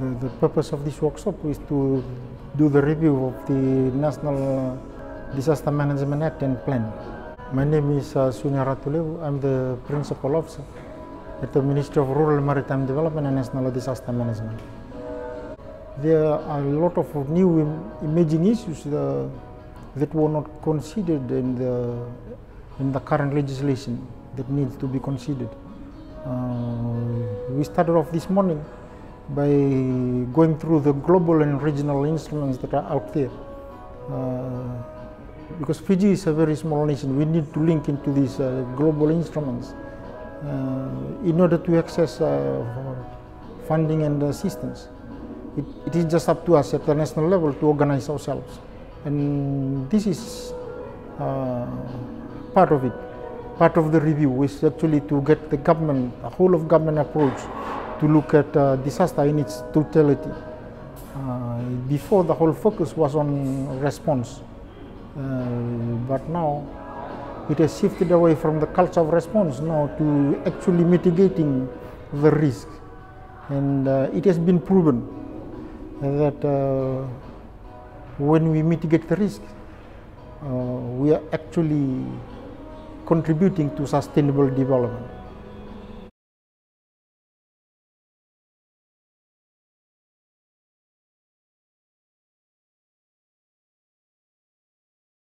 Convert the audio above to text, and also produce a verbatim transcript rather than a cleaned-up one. The, the purpose of this workshop is to do the review of the National Disaster Management Act and Plan. My name is uh, Sunia Ratulevu. I'm the Principal Officer at the Ministry of Rural Maritime Development and National Disaster Management. There are a lot of new emerging issues uh, that were not considered in the, in the current legislation that needs to be considered. Uh, we started off this morning by going through the global and regional instruments that are out there. Uh, because Fiji is a very small nation, we need to link into these uh, global instruments uh, in order to access uh, funding and assistance. It, it is just up to us at the national level to organize ourselves. And this is uh, part of it. Part of the review is actually to get the government, a whole of government approach to look at uh, disaster in its totality. Uh, before, the whole focus was on response, uh, but now it has shifted away from the culture of response now to actually mitigating the risk. And uh, it has been proven that uh, when we mitigate the risk, uh, we are actually contributing to sustainable development.